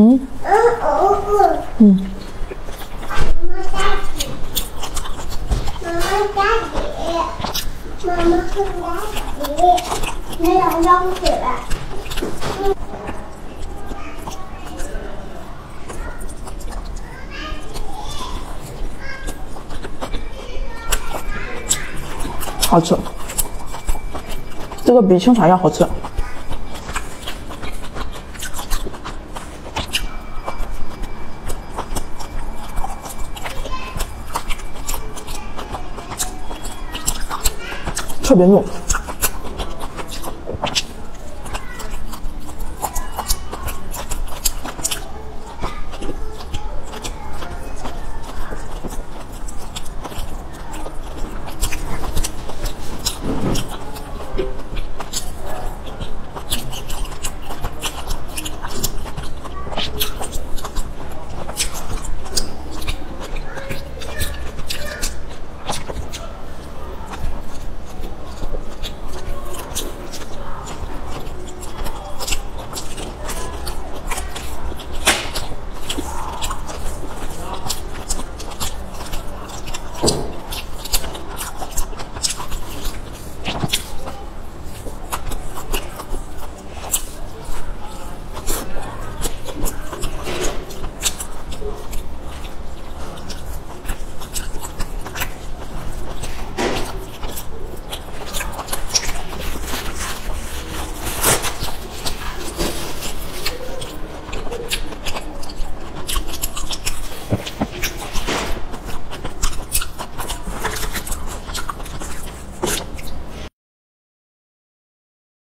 嗯。嗯。妈妈打底，那要扔起来。好吃，这个比清茶要好吃。 特别嫩。